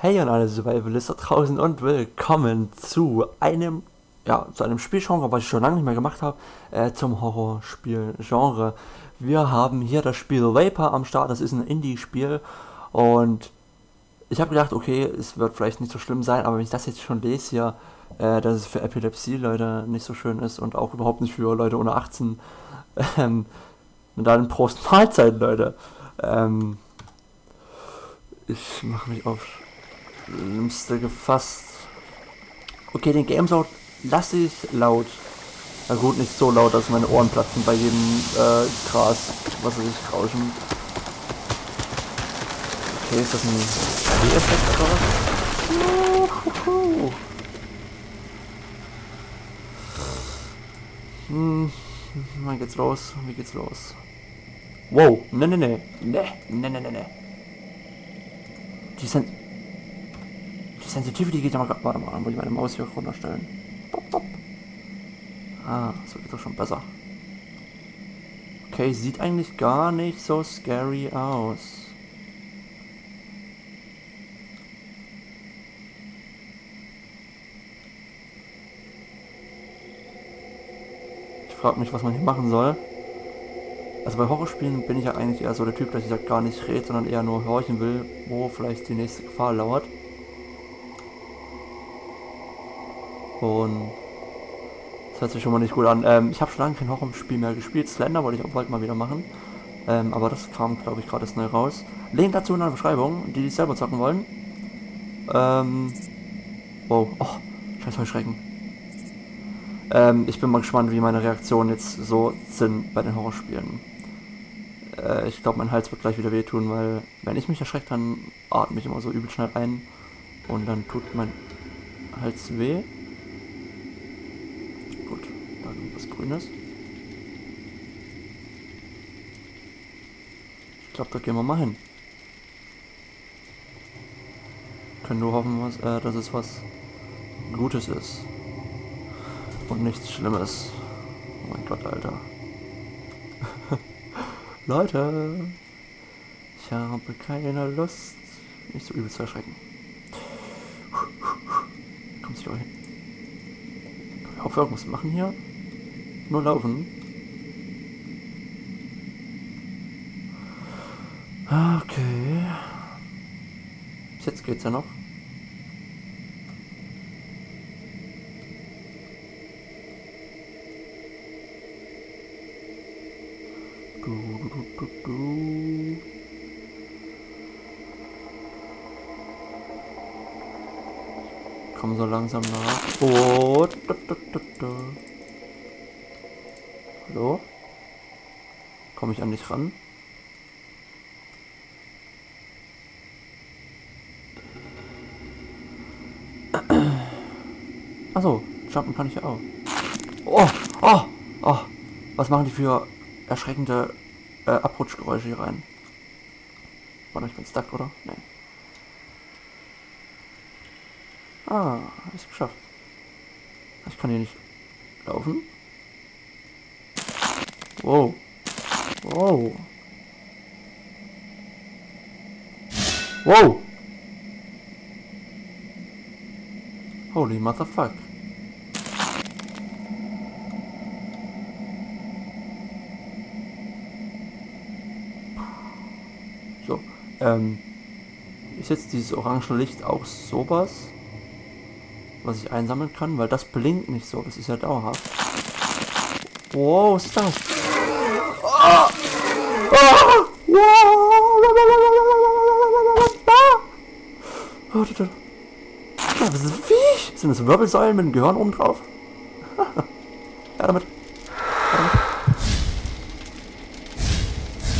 Hey und alle Survivalisten da draußen und willkommen zu einem, Spielgenre, was ich schon lange nicht mehr gemacht habe, zum Horrorspielgenre. Wir haben hier das Spiel Vapor am Start, das ist ein Indie-Spiel und ich habe gedacht, okay, es wird vielleicht nicht so schlimm sein, aber wenn ich das jetzt schon lese hier, dass es für Epilepsie-Leute nicht so schön ist und auch überhaupt nicht für Leute unter 18, dann Prost Mahlzeit, Leute. Ich mache mich auf Schlimmste gefasst. Okay, den Gamesound lasse ich laut. Na gut, nicht so laut, dass meine Ohren platzen bei jedem Gras, was weiß ich, rauschen. Okay, ist das ein B-Effekt oder was? Juhu. Wann geht's los? Wie geht's los? Wow, ne. Die Sensitivity geht ja mal. Warte mal, dann muss ich meine Maus hier runterstellen. Pop, pop. Ah, so geht doch schon besser. Okay, sieht eigentlich gar nicht so scary aus. Ich frage mich, was man hier machen soll. Also bei Horrorspielen bin ich ja eigentlich eher so der Typ, dass ich gar nicht rede, sondern eher nur horchen will, wo vielleicht die nächste Gefahr lauert. Und das hört sich schon mal nicht gut an. Ich habe schon lange kein Horrorspiel mehr gespielt. Slender wollte ich auch bald mal wieder machen. Aber das kam, glaube ich, gerade neu raus. Link dazu in der Beschreibung, die sich selber zocken wollen. Wow. Oh, scheiß Heuschrecken. Ich bin mal gespannt, wie meine Reaktionen jetzt so sind bei den Horrorspielen. Ich glaube, mein Hals wird gleich wieder wehtun, weil wenn ich mich erschrecke, dann atme ich immer so übel schnell ein und dann tut mein Hals weh. Gut, da kommt was Grünes. Ich glaube, da gehen wir mal hin. Können nur hoffen, dass es was Gutes ist. Und nichts Schlimmes. Oh mein Gott, Alter. Leute! Ich habe keine Lust, mich so übel zu erschrecken. Kommst du hier hin? Ich hoffe, irgendwas machen hier. Nur laufen. Okay. Bis jetzt geht's ja noch. Komm so langsam nach. Oh, hallo? Komme ich an dich ran? Achso, jumpen kann ich ja auch. Oh! Was machen die für erschreckende Abrutschgeräusche hier rein? Warte, ich bin stuck, oder? Nee. Ah, hab ich's geschafft. Ich kann hier nicht laufen. Wow. Wow. Wow. Holy motherfuck. So, ist jetzt dieses orange Licht auch sowas, was ich einsammeln kann? Weil das blinkt nicht so, das ist ja dauerhaft. Wow, was ist das? Oh! Oh! Das ist wie? Sind das Wirbelsäulen mit dem Gehirn oben drauf? Ja, damit.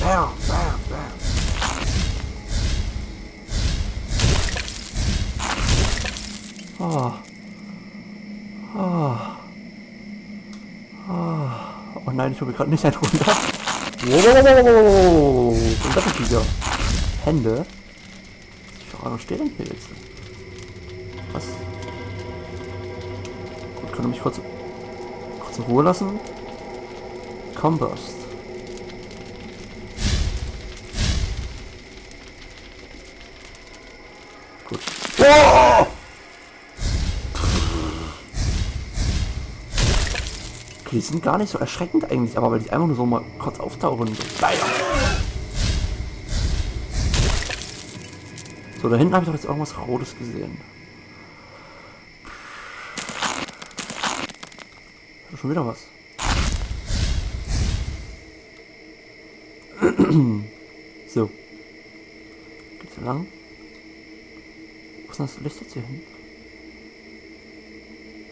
Ja, oh nein, ich hole gerade nicht einen runter. Wow, und das sind wieder Hände. Ich verrate, stehen Pilze. Was? Gut, kann er mich kurz in Ruhe lassen? Comburst. Gut. Boah! Die sind gar nicht so erschreckend eigentlich, aber weil die einfach nur so mal kurz auftauchen. Leider. So, da hinten habe ich doch jetzt irgendwas Rotes gesehen. Schon wieder was. So. Geht's hier lang? Wo ist denn das Licht jetzt hier hin?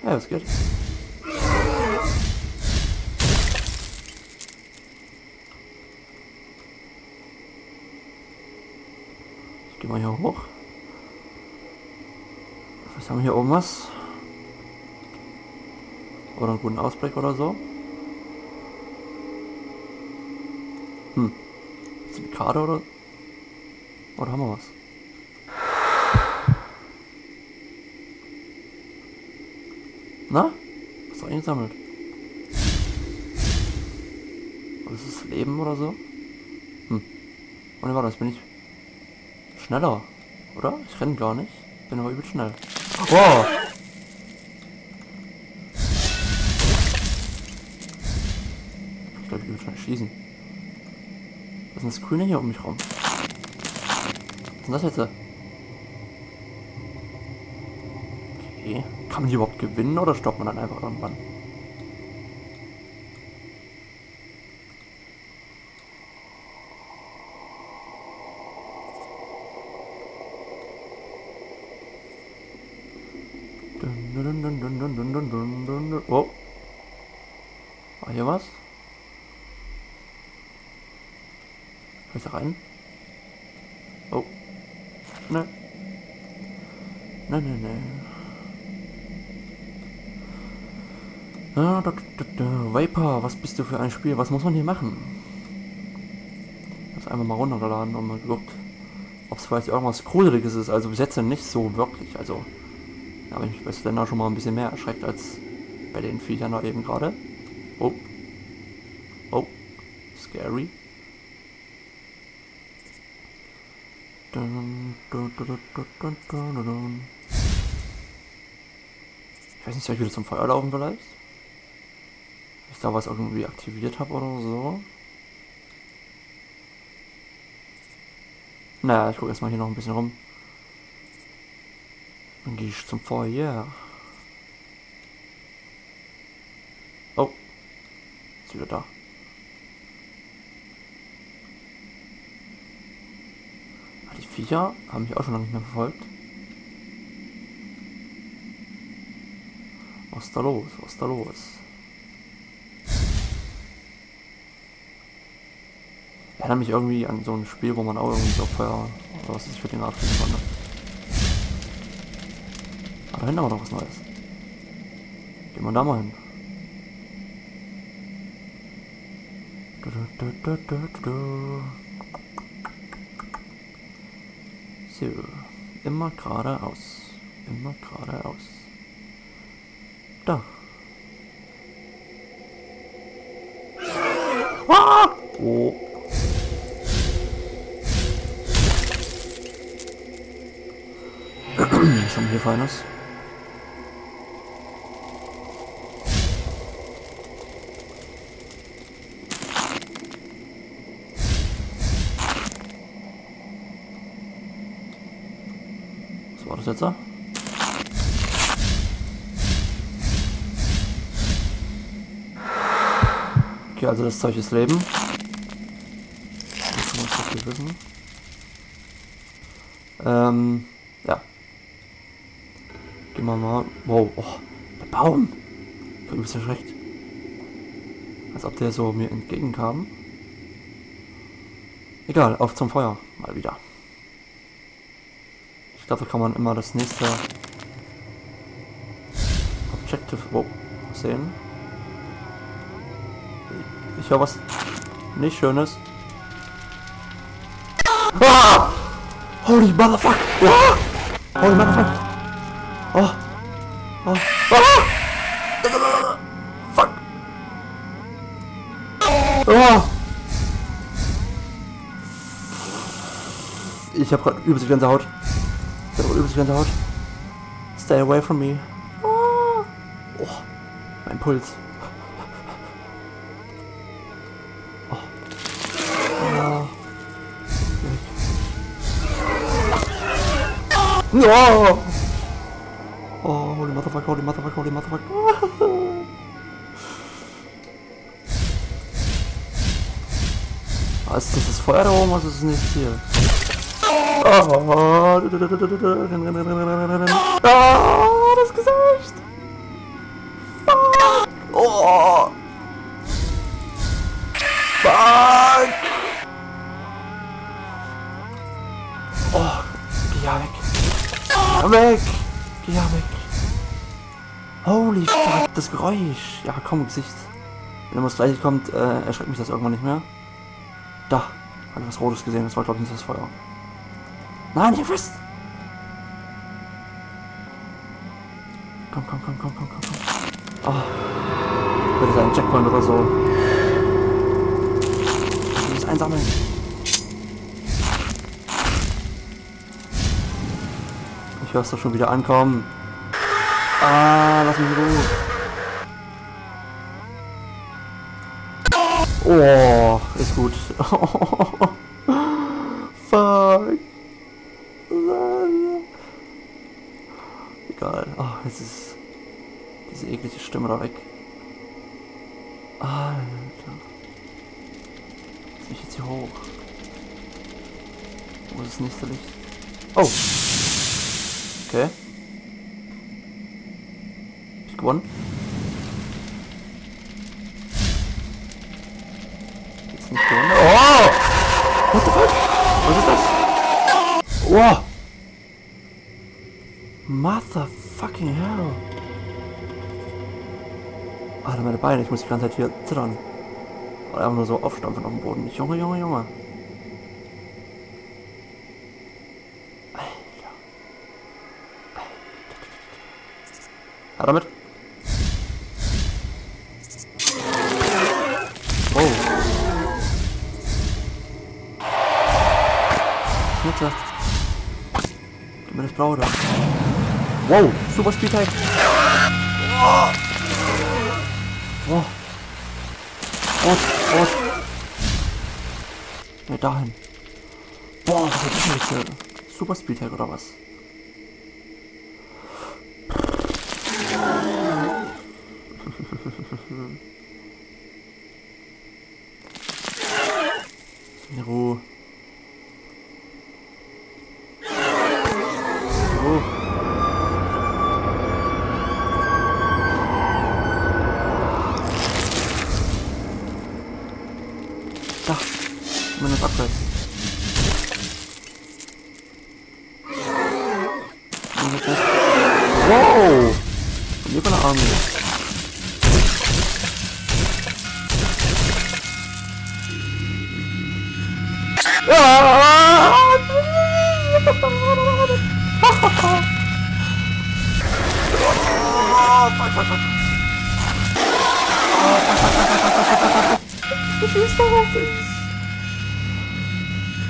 Ja, was geht? Ich geh mal hier hoch. Was haben wir hier oben was? Oder einen guten Ausblick oder so. Hm. Ist eine Karte oder? Oder haben wir was? Na? Was ist doch eingesammelt? Oder ist das Leben oder so? Hm. Und warte, jetzt bin ich schneller, oder? Ich renne gar nicht. Bin aber übel schnell. Wow! Schießen. Was ist das Grüne hier um mich rum? Was ist das jetzt? Okay. Kann man die überhaupt gewinnen oder stoppt man dann einfach irgendwann? Oh. War hier was? Kann ich da rein? Oh. Ne. Ne, ne, ne. Vapor, was bist du für ein Spiel? Was muss man hier machen? Ich hab's einmal mal runtergeladen und mal geguckt, ob es vielleicht irgendwas Gruseliges ist. Also bis jetzt nicht so wirklich. Also, da habe ich mich bei Slender schon mal ein bisschen mehr erschreckt als bei den Viechern da eben gerade. Oh. Oh. Scary. Ich weiß nicht, soll ich wieder zum Feuer laufen vielleicht? Wenn ich da was irgendwie aktiviert habe oder so. Naja, ich gucke erstmal hier noch ein bisschen rum. Dann gehe ich zum Feuer. Oh. Ist wieder da. Viecher haben mich auch schon lange nicht mehr verfolgt. Was ist da los? Was ist da los? Erinnert mich irgendwie an so ein Spiel, wo man auch irgendwie so Feuer oder was ist für den Art finden konnte. Aber da hinten haben wir noch was Neues. Gehen wir da mal hin. So, immer geradeaus. Immer geradeaus. Da. Ah! Oh. Was haben wir hier Feines? Setzer. Okay, also das Zeug ist Leben. Das muss ich nicht wissen. Ja. Gehen wir mal. Wow, oh, der Baum! Ich bin ein bisschen schlecht. Als ob der so mir entgegenkam. Egal, auf zum Feuer. Mal wieder. Ich glaube, da kann man immer das nächste Objective sehen. Ich höre was nicht Schönes. Ah! Holy motherfuck! Ah! Holy motherfuck! Oh! Oh! Ah! Fuck! Oh! Ich habe gerade übelst die ganze Haut. Stay away from me. Oh, mein Puls. Oh. Ah. No! Oh, holy motherfucker, holy motherfucker, holy motherfucker. Was ist das? Das Feuer da oben? Was ist denn jetzt hier? Oh, das Gesicht! Fuck! Oh! Fuck! Oh! Geh ja weg! Geh ja weg! Geh ja weg! Holy fuck! Das Geräusch! Ja, komm, Gesicht! Wenn er mal gleich kommt, erschreckt mich das irgendwann nicht mehr. Da! Habe ich was Rotes gesehen, das war glaube ich nicht das Feuer. Nein, ich fest! Komm, komm, komm, komm, komm, komm. Oh. Bitte sein Checkpoint oder so. Ich muss einsammeln. Ich hör's doch schon wieder ankommen. Ah, lass mich in Ruhe. Oh, ist gut. Fuck. Egal. Ah, oh, jetzt ist diese eklige Stimme da weg. Alter. Jetzt bin ich jetzt hier hoch. Wo ist das nächste Licht? Oh! Okay. Hab ich gewonnen? Jetzt nicht gewonnen. Oh! What the fuck? Was ist das? Wow! Motherfucking hell! Alter, meine Beine, ich muss die ganze Zeit hier zittern. Oder einfach nur so aufstampfen auf dem Boden. Junge, Junge, Junge! Alter! Ja, damit! Oh! Schnitze! Gib mir das Blaue da! Wow, super Speedhack! Oh. Oh. Rot. Ja, dahin. Boah, was ist das denn? Super Speedhack oder was? In Ruhe. Wow! Hier bei der Armee.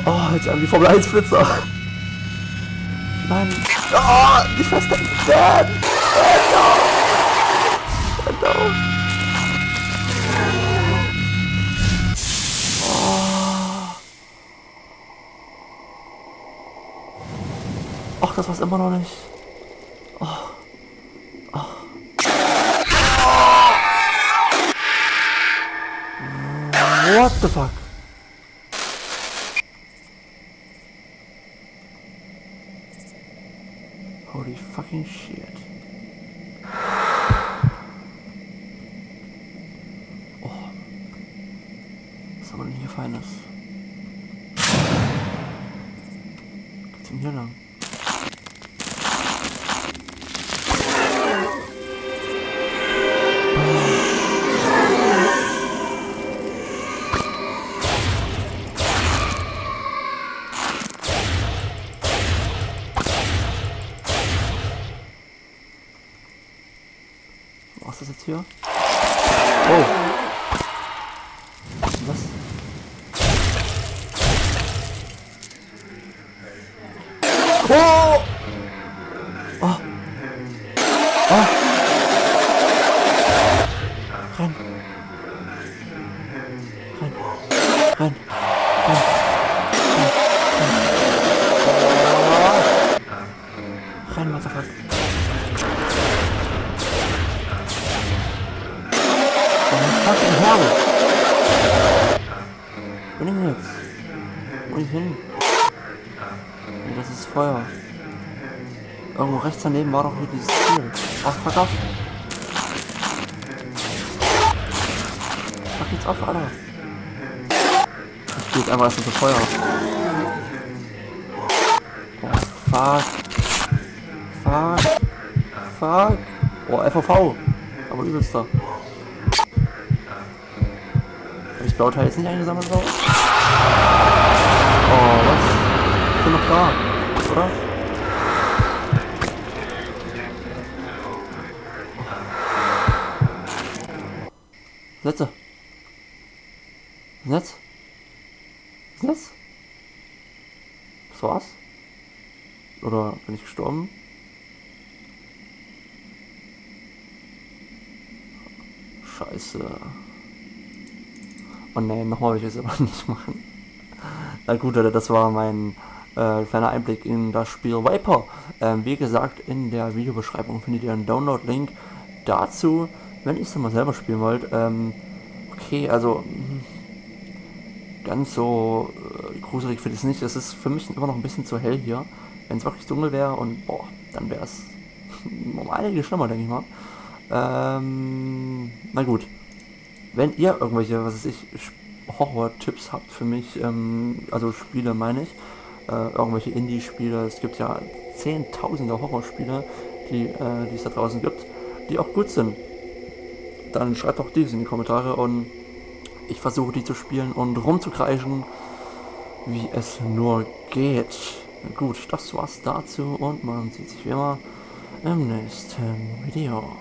Oh, jetzt haben die Formel 1 Flitzer. Nein. Oh, nicht festhalten. Dad! Dad, no! Oh. Ach, das war's immer noch nicht. Oh. Oh. Oh. What the fuck? Holy fucking shit. Oh. Was haben wir denn hier Feines? Geht's denn hier lang? Was ist das jetzt hier? Oh! Was ist das? Oh! Oh! Motherfucker. Fucking hell. Wo bin ich jetzt? Wo bin ich hin? Nee, das ist Feuer. Irgendwo rechts daneben war doch hier dieses Ziel. Ach, fuck auf. Fuck jetzt auf, Alter. Ich geh jetzt einfach erstmal zu Feuer. Oh, fuck. Fuck. Fuck. Oh, FOV. Aber übelster. Hab ich Blauteil jetzt nicht eingesammelt drauf? Oh, was? Ich bin noch da, oder? Sätze. Netz? Netz? Das war's? Oder bin ich gestorben? Scheiße. Oh nein, nochmal will ich das aber nicht machen. Na gut, Leute, das war mein kleiner Einblick in das Spiel Vapor. Wie gesagt, in der Videobeschreibung findet ihr einen Download-Link dazu, wenn ihr es mal selber spielen wollt. Okay, also ganz so gruselig finde ich es nicht. Es ist für mich immer noch ein bisschen zu hell hier. Wenn es wirklich dunkel wäre und boah, dann wäre es um einige schlimmer, denke ich mal. Na gut. Wenn ihr irgendwelche, was weiß ich, Horror-Tipps habt für mich, also Spiele meine ich, irgendwelche Indie-Spiele, es gibt ja zehntausende Horrorspiele, die es da draußen gibt, die auch gut sind, dann schreibt auch diese in die Kommentare und ich versuche die zu spielen und rumzukreischen, wie es nur geht. Gut, das war's dazu und man sieht sich wie immer im nächsten Video.